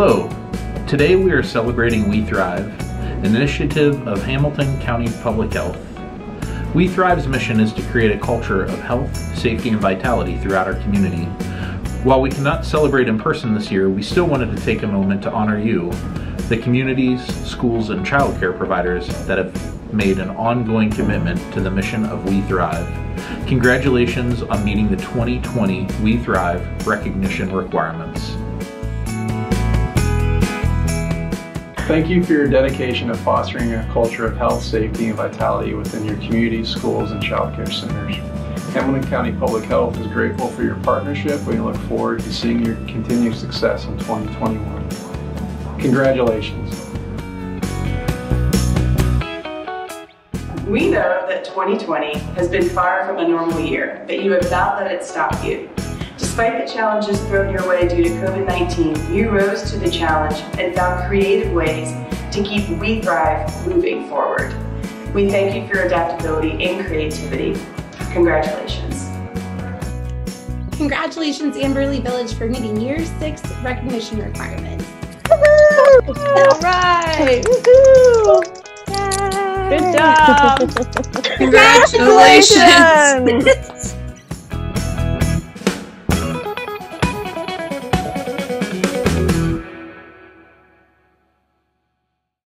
Hello, today we are celebrating We Thrive, an initiative of Hamilton County Public Health. We Thrive's mission is to create a culture of health, safety, and vitality throughout our community. While we cannot celebrate in person this year, we still wanted to take a moment to honor you, the communities, schools, and child care providers that have made an ongoing commitment to the mission of We Thrive. Congratulations on meeting the 2020 We Thrive recognition requirements. Thank you for your dedication to fostering a culture of health, safety, and vitality within your communities, schools, and child care centers. Hamilton County Public Health is grateful for your partnership. We look forward to seeing your continued success in 2021. Congratulations. We know that 2020 has been far from a normal year, but you have not let it stop you. Despite the challenges thrown your way due to COVID-19, you rose to the challenge and found creative ways to keep We Thrive moving forward. We thank you for your adaptability and creativity. Congratulations. Congratulations, Amberley Village, for meeting Year 6 recognition requirements. Woo-hoo! All right! Woo-hoo! Good job! Congratulations!